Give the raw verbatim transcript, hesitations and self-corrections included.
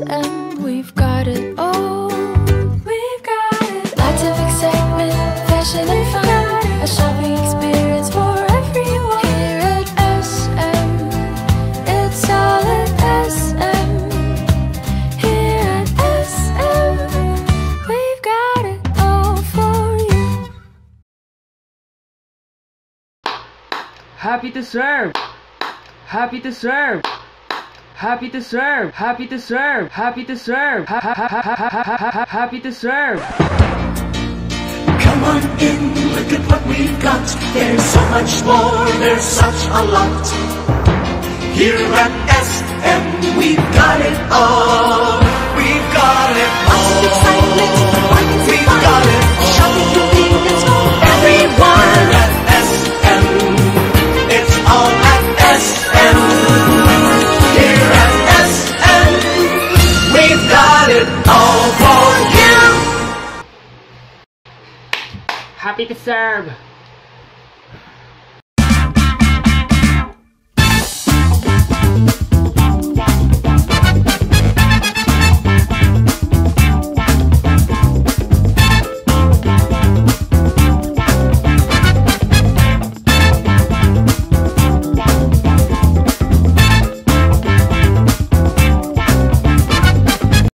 S M, we've got it all. We've got it all. Lots of excitement, fashion and fun, a shopping experience for everyone. Here at S M, it's all at S M. Here at S M, we've got it all for you. Happy to serve. Happy to serve. Happy to serve, happy to serve, happy to serve, ha ha ha ha ha ha ha ha happy to serve. Come on in, look at what we've got. There's so much more, there's such a lot. Here at S M, we've got it all. We've got it all. Lots of excitement, markets and fun. We've got it all. Shopping, cooking, it's for everyone. We're at S M, it's all at S M. All for you. Happy to serve.